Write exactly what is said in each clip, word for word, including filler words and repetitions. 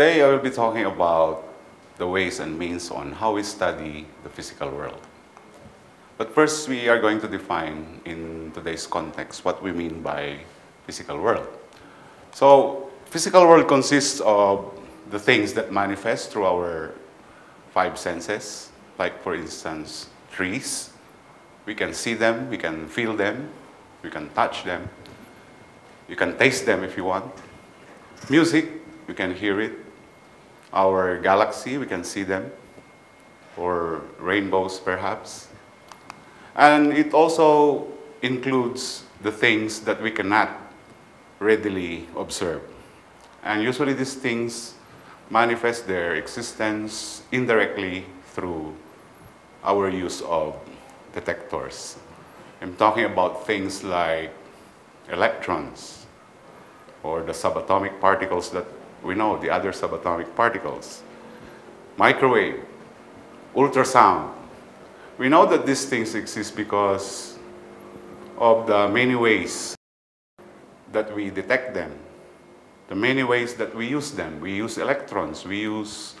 Today I will be talking about the ways and means on how we study the physical world. But first, we are going to define in today's context what we mean by physical world. So, physical world consists of the things that manifest through our five senses, like for instance, trees. We can see them, we can feel them, we can touch them, you can taste them if you want. Music, you can hear it. Our galaxy, we can see them, or rainbows perhaps. And it also includes the things that we cannot readily observe. And usually these things manifest their existence indirectly through our use of detectors. I'm talking about things like electrons, or the subatomic particles that we know, the other subatomic particles, microwave, ultrasound. We know that these things exist because of the many ways that we detect them, the many ways that we use them. We use electrons, we use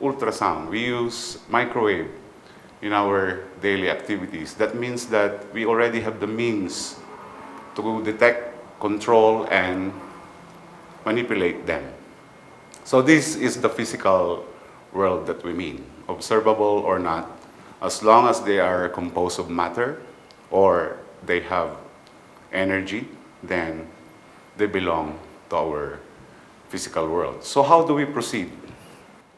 ultrasound, we use microwave in our daily activities. That means that we already have the means to detect, control, and manipulate them. So this is the physical world that we mean, observable or not, as long as they are composed of matter or they have energy, then they belong to our physical world. So how do we proceed?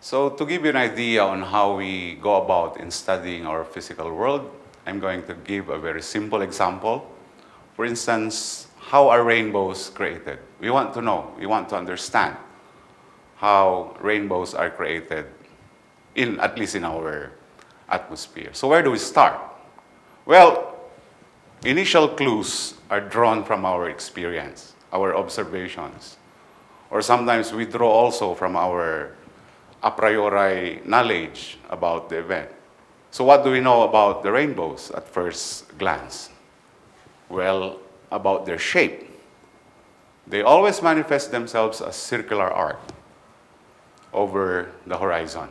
So to give you an idea on how we go about in studying our physical world, I'm going to give a very simple example. For instance, how are rainbows created? We want to know, we want to understand how rainbows are created, in, at least in our atmosphere. So where do we start? Well, initial clues are drawn from our experience, our observations. Or sometimes we draw also from our a priori knowledge about the event. So what do we know about the rainbows at first glance? Well, about their shape. They always manifest themselves as circular arc over the horizon.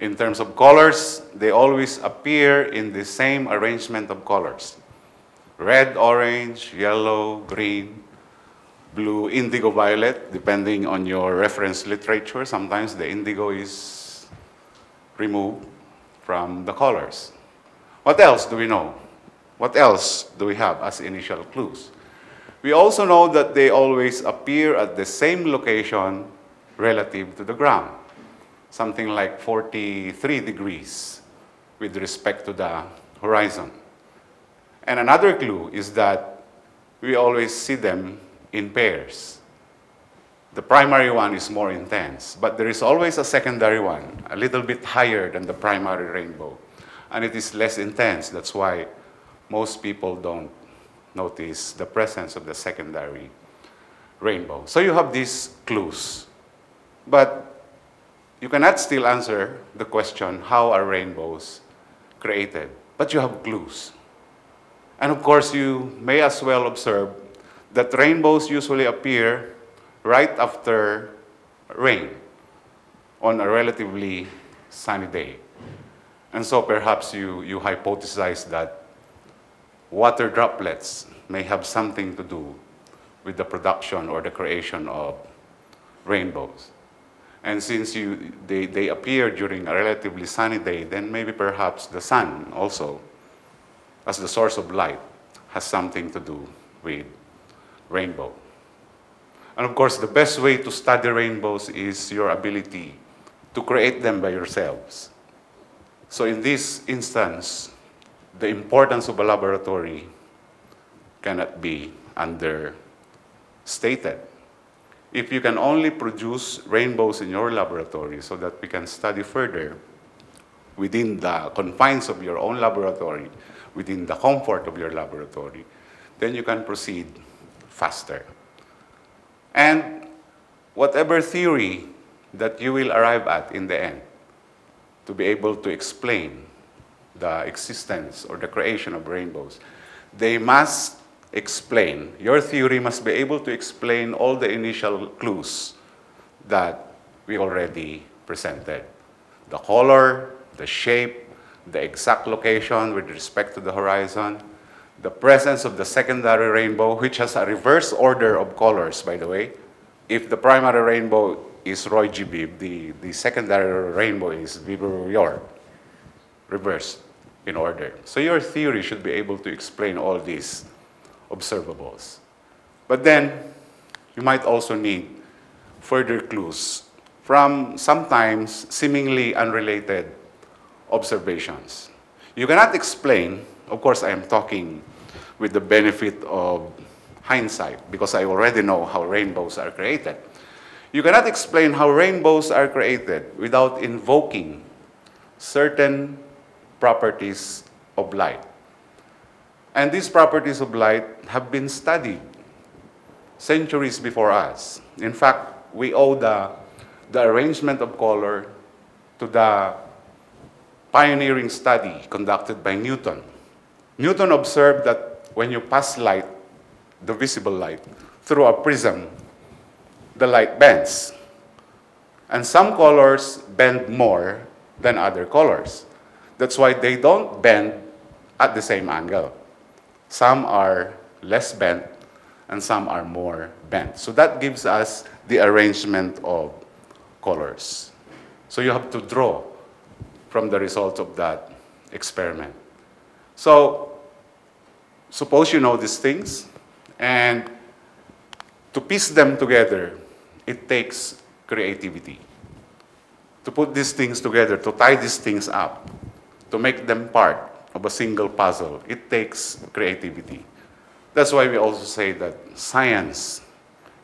In terms of colors, they always appear in the same arrangement of colors. Red, orange, yellow, green, blue, indigo, violet, depending on your reference literature. Sometimes the indigo is removed from the colors. What else do we know? What else do we have as initial clues? We also know that they always appear at the same location relative to the ground, something like forty-three degrees with respect to the horizon. And another clue is that we always see them in pairs. The primary one is more intense, but there is always a secondary one, a little bit higher than the primary rainbow, and it is less intense. That's why most people don't notice the presence of the secondary rainbow. So you have these clues. But you cannot still answer the question, how are rainbows created? But you have clues. And of course, you may as well observe that rainbows usually appear right after rain on a relatively sunny day. And so perhaps you, you hypothesize that water droplets may have something to do with the production or the creation of rainbows. And since you, they, they appear during a relatively sunny day, then maybe perhaps the sun also, as the source of light, has something to do with rainbow. And of course, the best way to study rainbows is your ability to create them by yourselves. So in this instance, the importance of a laboratory cannot be understated. If you can only produce rainbows in your laboratory so that we can study further within the confines of your own laboratory, within the comfort of your laboratory, then you can proceed faster. And whatever theory that you will arrive at in the end, to be able to explain the existence or the creation of rainbows, they must explain, your theory must be able to explain all the initial clues that we already presented. The color, the shape, the exact location with respect to the horizon, the presence of the secondary rainbow, which has a reverse order of colors, by the way. If the primary rainbow is Roy G. Biv, the, the secondary rainbow is Vibert-Yor, reversed in order. So your theory should be able to explain all these observables. But then, you might also need further clues from sometimes seemingly unrelated observations. You cannot explain, of course I am talking with the benefit of hindsight because I already know how rainbows are created. You cannot explain how rainbows are created without invoking certain properties of light. And these properties of light have been studied centuries before us. In fact, we owe the, the arrangement of color to the pioneering study conducted by Newton. Newton observed that when you pass light, the visible light, through a prism, the light bends. And some colors bend more than other colors. That's why they don't bend at the same angle. Some are less bent and some are more bent. So that gives us the arrangement of colors. So you have to draw from the result of that experiment. So suppose you know these things, and to piece them together, it takes creativity. To put these things together, to tie these things up, to make them part of a single puzzle, it takes creativity. That's why we also say that science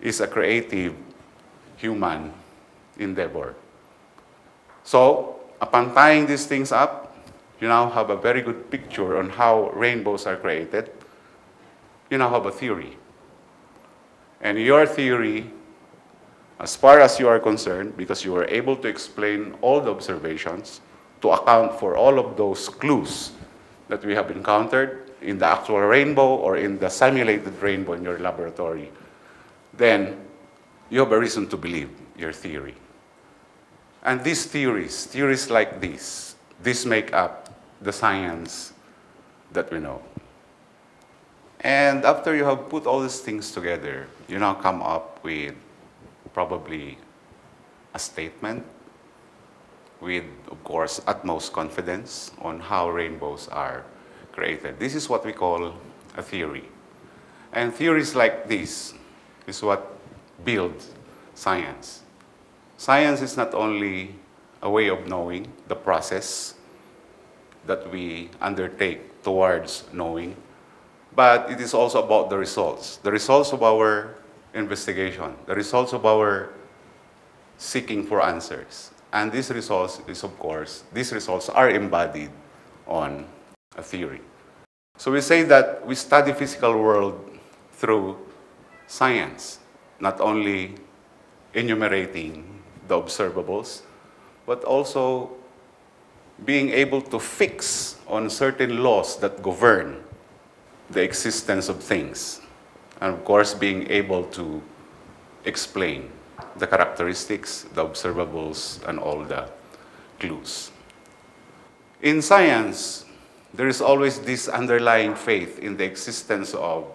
is a creative human endeavor. So, upon tying these things up, you now have a very good picture on how rainbows are created. You now have a theory. And your theory, as far as you are concerned, because you were able to explain all the observations to account for all of those clues that we have encountered, in the actual rainbow or in the simulated rainbow in your laboratory, then you have a reason to believe your theory. And these theories, theories like these, these make up the science that we know. And after you have put all these things together, you now come up with probably a statement with, of course, utmost confidence on how rainbows are created. This is what we call a theory. And theories like this is what builds science. Science is not only a way of knowing, the process that we undertake towards knowing, but it is also about the results. The results of our investigation, the results of our seeking for answers. And these results is, of course, these results are embodied on a theory. So we say that we study physical world through science, not only enumerating the observables, but also being able to fix on certain laws that govern the existence of things, and of course being able to explain the characteristics, the observables, and all the clues. In science, there is always this underlying faith in the existence of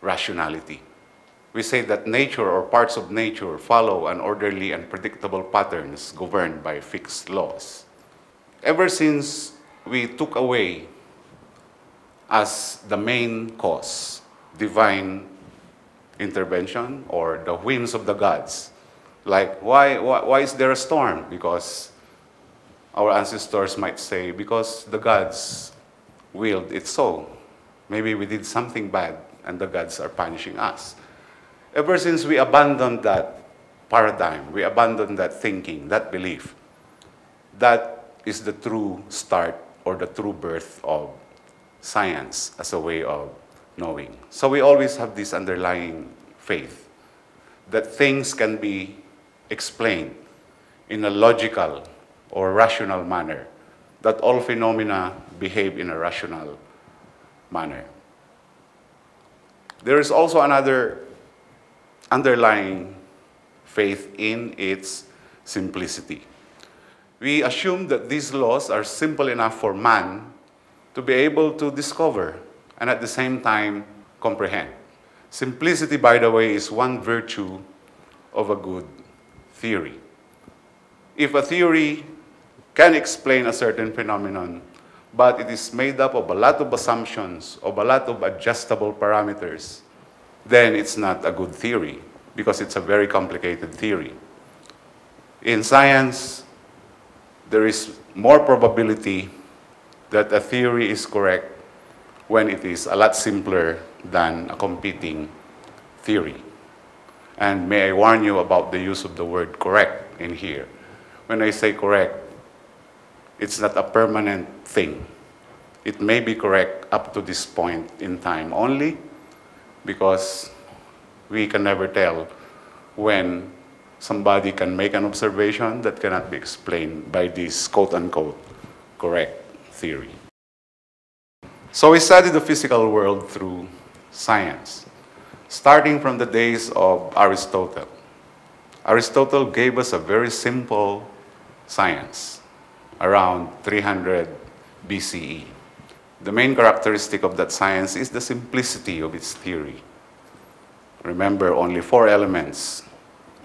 rationality. We say that nature or parts of nature follow an orderly and predictable patterns governed by fixed laws. Ever since we took away as the main cause divine intervention or the whims of the gods, like why, why, why is there a storm? Because our ancestors might say, because the gods willed it so. Maybe we did something bad and the gods are punishing us. Ever since we abandoned that paradigm, we abandoned that thinking, that belief, that is the true start or the true birth of science as a way of knowing. So we always have this underlying faith that things can be explained in a logical or rational manner, that all phenomena behave in a rational manner. There is also another underlying faith in its simplicity. We assume that these laws are simple enough for man to be able to discover and at the same time comprehend. Simplicity, by the way, is one virtue of a good theory. If a theory can explain a certain phenomenon, but it is made up of a lot of assumptions, of a lot of adjustable parameters, then it's not a good theory because it's a very complicated theory. In science, there is more probability that a theory is correct when it is a lot simpler than a competing theory. And may I warn you about the use of the word correct in here. When I say correct, it's not a permanent thing. It may be correct up to this point in time only, because we can never tell when somebody can make an observation that cannot be explained by this quote-unquote correct theory. So we study the physical world through science, starting from the days of Aristotle. Aristotle gave us a very simple science around three hundred B C E. The main characteristic of that science is the simplicity of its theory. Remember, only four elements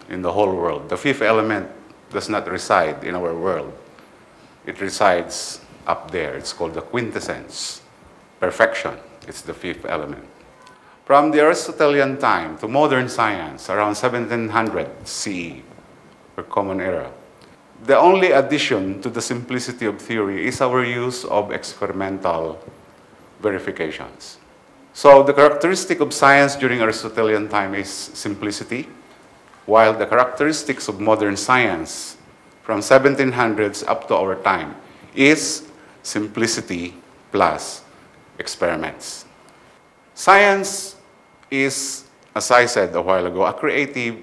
in the whole world. The fifth element does not reside in our world. It resides up there. It's called the quintessence. Perfection. It's the fifth element. From the Aristotelian time to modern science, around seventeen hundred C E, or Common Era, the only addition to the simplicity of theory is our use of experimental verifications. So the characteristic of science during Aristotelian time is simplicity, while the characteristics of modern science from seventeen hundreds up to our time is simplicity plus experiments. Science is, as I said a while ago, a creative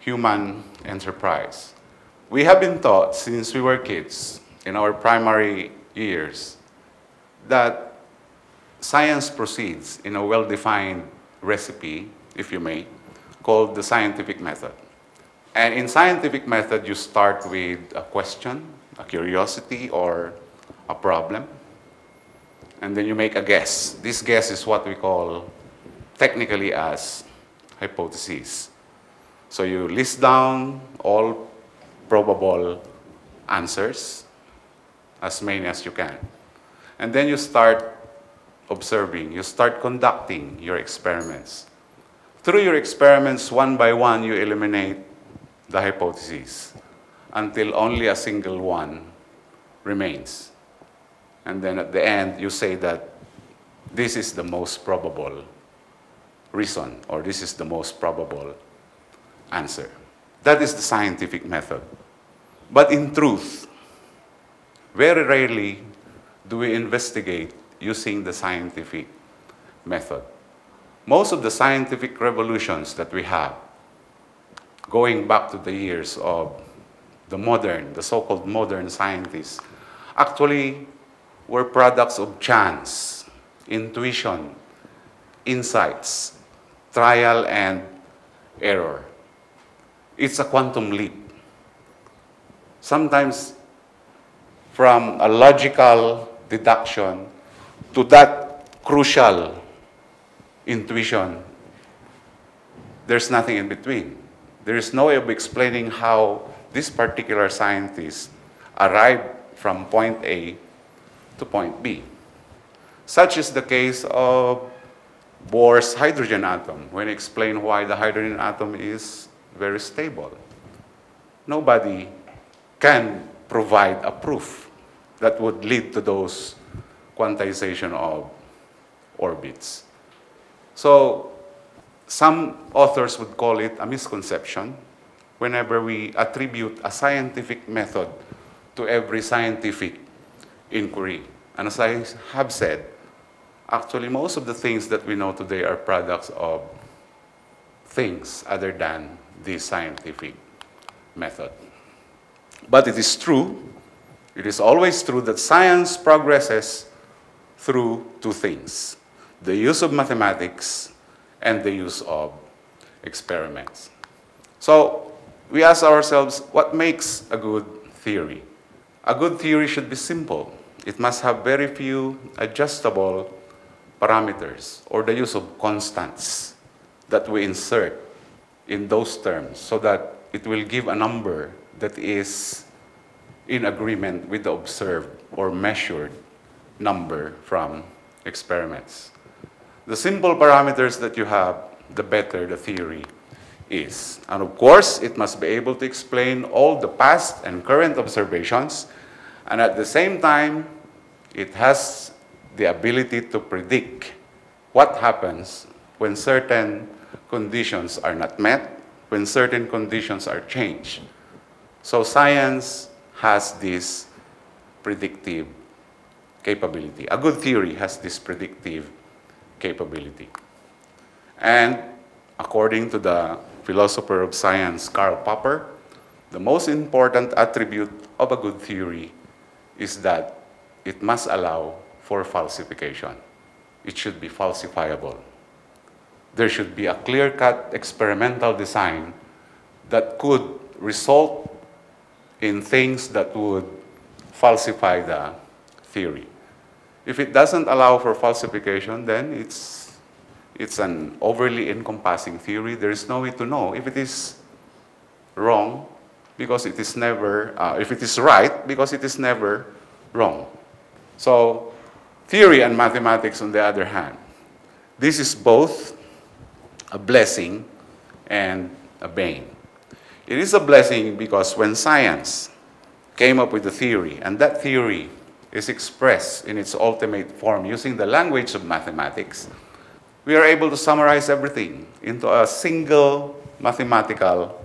human enterprise. We have been taught since we were kids, in our primary years, that science proceeds in a well-defined recipe, if you may, called the scientific method. And in scientific method, you start with a question, a curiosity, or a problem. And then you make a guess. This guess is what we call technically as hypotheses. So you list down all probable answers, as many as you can. And then you start observing, you start conducting your experiments. Through your experiments, one by one, you eliminate the hypotheses until only a single one remains. And then at the end, you say that this is the most probable reason, or this is the most probable answer. That is the scientific method. But in truth, very rarely do we investigate using the scientific method. Most of the scientific revolutions that we have, going back to the years of the modern, the so-called modern scientists, actually were products of chance, intuition, insights, trial and error. It's a quantum leap. Sometimes from a logical deduction to that crucial intuition, there's nothing in between. There is no way of explaining how this particular scientist arrived from point A to point B. Such is the case of Bohr's hydrogen atom, when he explained why the hydrogen atom is very stable. Nobody can provide a proof that would lead to those quantization of orbits. So some authors would call it a misconception whenever we attribute a scientific method to every scientific inquiry. And as I have said, actually most of the things that we know today are products of things other than the scientific method. But it is true, it is always true that science progresses through two things: the use of mathematics and the use of experiments. So we ask ourselves, what makes a good theory? A good theory should be simple. It must have very few adjustable parameters or the use of constants that we insert in those terms so that it will give a number that is in agreement with the observed or measured number from experiments. The simple parameters that you have, the better the theory is. And of course, it must be able to explain all the past and current observations, and at the same time, it has the ability to predict what happens when certain conditions are not met, when certain conditions are changed. So science has this predictive capability. A good theory has this predictive capability. And according to the philosopher of science, Karl Popper, the most important attribute of a good theory is that it must allow for falsification. It should be falsifiable. There should be a clear-cut experimental design that could result in things that would falsify the theory. If it doesn't allow for falsification, then it's, it's an overly encompassing theory. There is no way to know if it is wrong because it is never, uh, if it is right because it is never wrong. So theory and mathematics, on the other hand, this is both a blessing and a bane. It is a blessing because when science came up with a theory, and that theory is expressed in its ultimate form using the language of mathematics, we are able to summarize everything into a single mathematical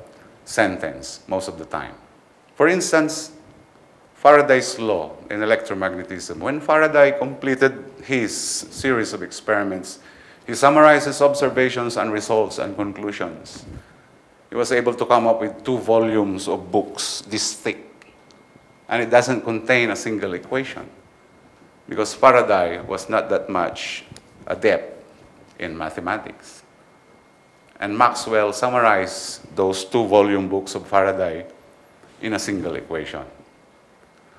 sentence most of the time. For instance, Faraday's law in electromagnetism. When Faraday completed his series of experiments, he summarizes observations and results and conclusions. He was able to come up with two volumes of books this thick, and it doesn't contain a single equation because Faraday was not that much adept in mathematics. And Maxwell summarized those two-volume books of Faraday in a single equation.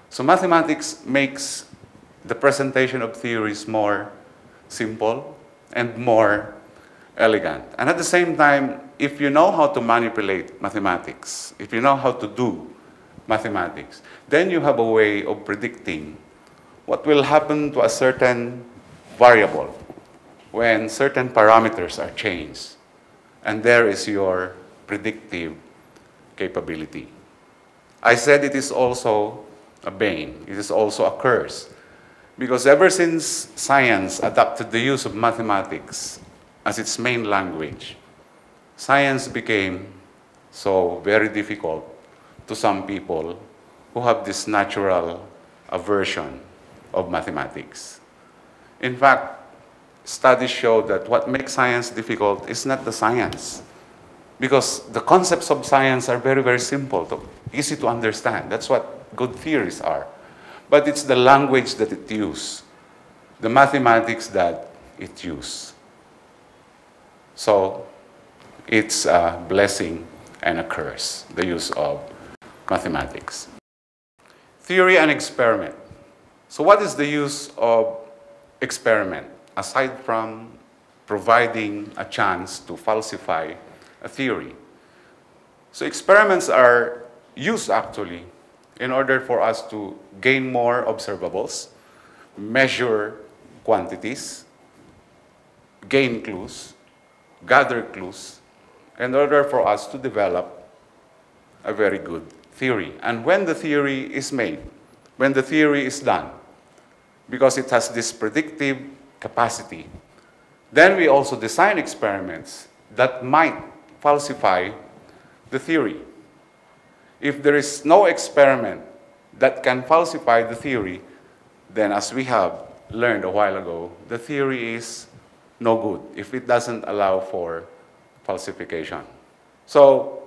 So mathematics makes the presentation of theories more simple and more elegant. And at the same time, if you know how to manipulate mathematics, if you know how to do mathematics, then you have a way of predicting what will happen to a certain variable when certain parameters are changed. And there is your predictive capability. I said it is also a bane. It is also a curse. Because ever since science adopted the use of mathematics as its main language, science became so very difficult to some people who have this natural aversion of mathematics. In fact, studies show that what makes science difficult is not the science, because the concepts of science are very, very simple, easy to understand. That's what good theories are. But it's the language that it uses, the mathematics that it uses. So it's a blessing and a curse, the use of mathematics. Theory and experiment. So what is the use of experiment, aside from providing a chance to falsify a theory? So experiments are used, actually, in order for us to gain more observables, measure quantities, gain clues, gather clues, in order for us to develop a very good theory. And when the theory is made, when the theory is done, because it has this predictive capacity, then we also design experiments that might falsify the theory. If there is no experiment that can falsify the theory, then as we have learned a while ago, the theory is no good if it doesn't allow for falsification. So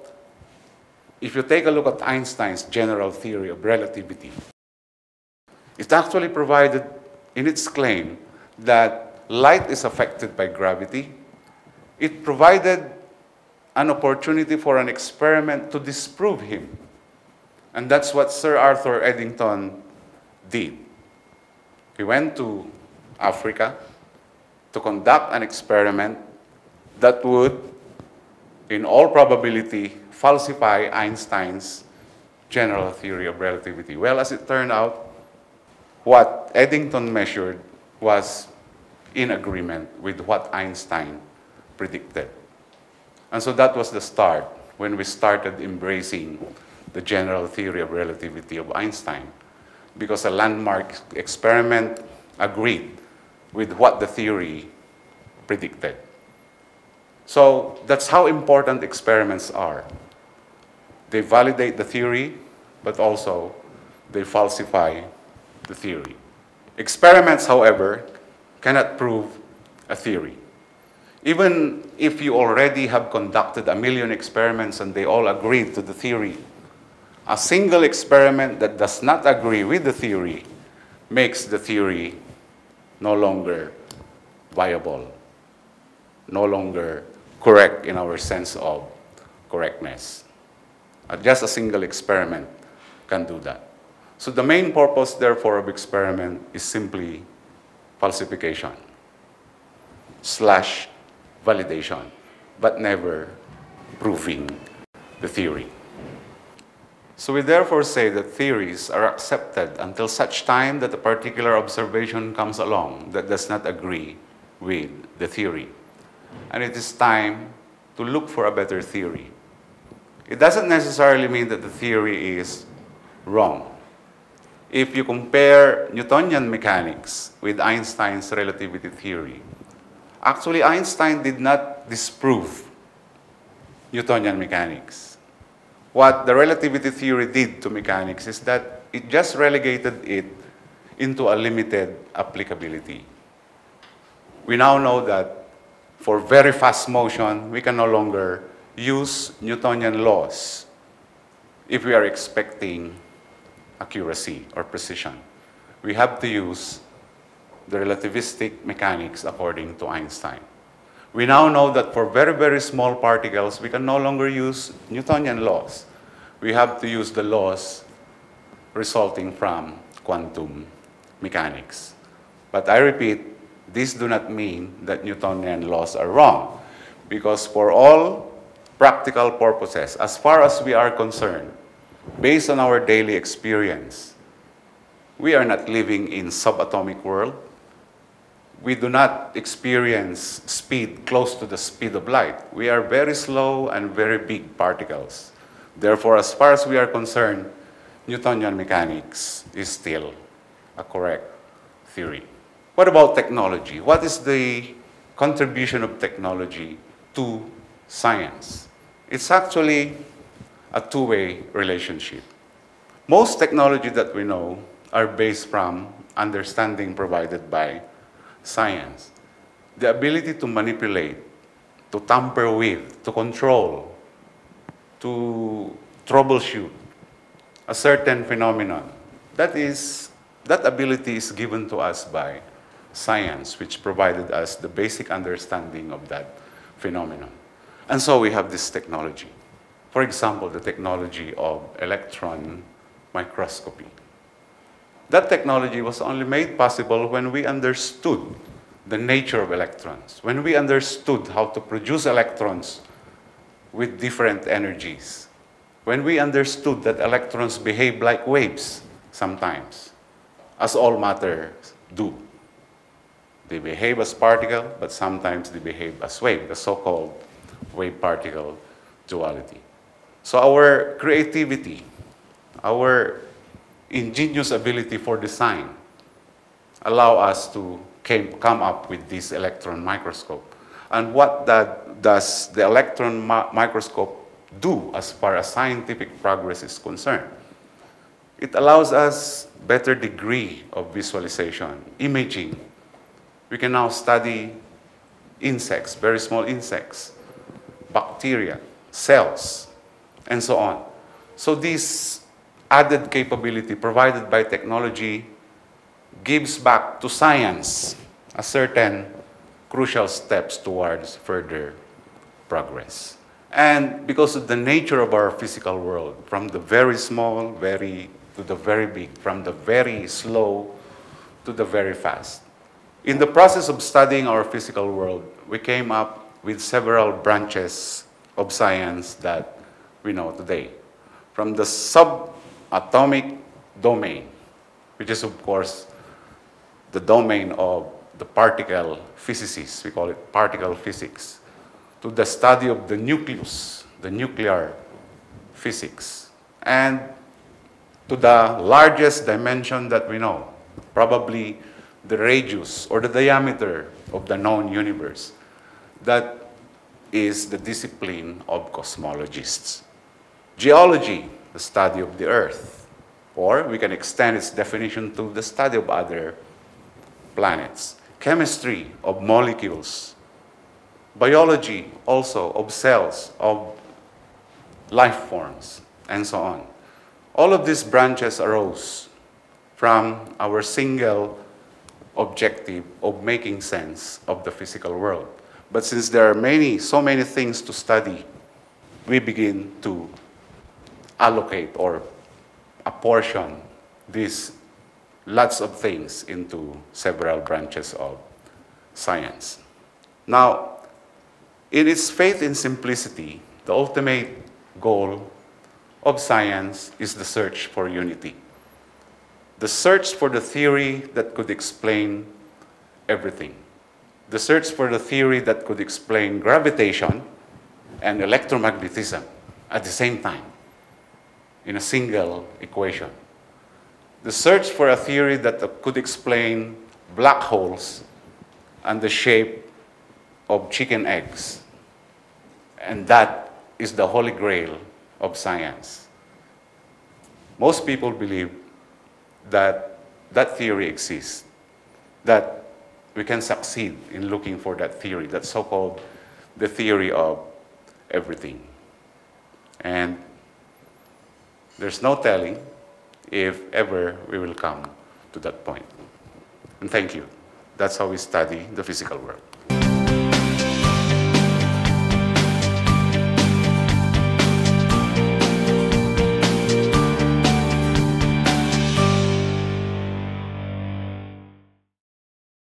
if you take a look at Einstein's general theory of relativity, it actually provided in its claim that light is affected by gravity. It provided an opportunity for an experiment to disprove him. And that's what Sir Arthur Eddington did. He went to Africa to conduct an experiment that would, in all probability, falsify Einstein's general theory of relativity. Well, as it turned out, what Eddington measured was in agreement with what Einstein predicted. And so that was the start, when we started embracing the general theory of relativity of Einstein, because a landmark experiment agreed with what the theory predicted. So that's how important experiments are. They validate the theory, but also they falsify the theory. Experiments, however, cannot prove a theory. Even if you already have conducted a million experiments and they all agreed to the theory, a single experiment that does not agree with the theory makes the theory no longer viable, no longer correct in our sense of correctness. Just a single experiment can do that. So the main purpose, therefore, of experiment is simply falsification slash validation, but never proving the theory. So we therefore say that theories are accepted until such time that a particular observation comes along that does not agree with the theory. And it is time to look for a better theory. It doesn't necessarily mean that the theory is wrong. If you compare Newtonian mechanics with Einstein's relativity theory, actually Einstein did not disprove Newtonian mechanics. What the relativity theory did to mechanics is that it just relegated it into a limited applicability. We now know that for very fast motion, we can no longer use Newtonian laws if we are expecting accuracy or precision. We have to use the relativistic mechanics according to Einstein. We now know that for very, very small particles, we can no longer use Newtonian laws. We have to use the laws resulting from quantum mechanics. But I repeat, these do not mean that Newtonian laws are wrong, because for all practical purposes, as far as we are concerned, based on our daily experience, we are not living in subatomic world. We do not experience speed close to the speed of light. We are very slow and very big particles. Therefore, as far as we are concerned, Newtonian mechanics is still a correct theory. What about technology? What is the contribution of technology to science? It's actually a two-way relationship. Most technology that we know are based from understanding provided by science. The ability to manipulate, to tamper with, to control, to troubleshoot a certain phenomenon. That is, that ability is given to us by science, which provided us the basic understanding of that phenomenon. And so we have this technology. For example, the technology of electron microscopy. That technology was only made possible when we understood the nature of electrons, when we understood how to produce electrons with different energies, when we understood that electrons behave like waves sometimes, as all matters do. They behave as particle, but sometimes they behave as wave, the so-called wave-particle duality. So our creativity, our ingenious ability for design allow us to came, come up with this electron microscope. And what that does the electron microscope do as far as scientific progress is concerned? It allows us better degree of visualization, imaging. We can now study insects, very small insects, bacteria, cells, and so on. So this added capability provided by technology gives back to science a certain crucial steps towards further progress. And because of the nature of our physical world, from the very small very to the very big, from the very slow to the very fast. In the process of studying our physical world, we came up with several branches of science that we know today. From the subatomic domain, which is, of course, the domain of the particle physicists, we call it particle physics, to the study of the nucleus, the nuclear physics, and to the largest dimension that we know, probably the radius or the diameter of the known universe. That is the discipline of cosmologists. Geology, the study of the Earth, or we can extend its definition to the study of other planets. Chemistry of molecules. Biology also of cells, of life forms, and so on. All of these branches arose from our single objective of making sense of the physical world. But since there are many, so many things to study, we begin to allocate or apportion these lots of things into several branches of science. Now, in its faith in simplicity, the ultimate goal of science is the search for unity. The search for the theory that could explain everything. The search for the theory that could explain gravitation and electromagnetism at the same time in a single equation. The search for a theory that could explain black holes and the shape of chicken eggs. And that is the holy grail of science. Most people believe that that theory exists, that we can succeed in looking for that theory, that so-called the theory of everything. And there's no telling if ever we will come to that point. And thank you. That's how we study the physical world.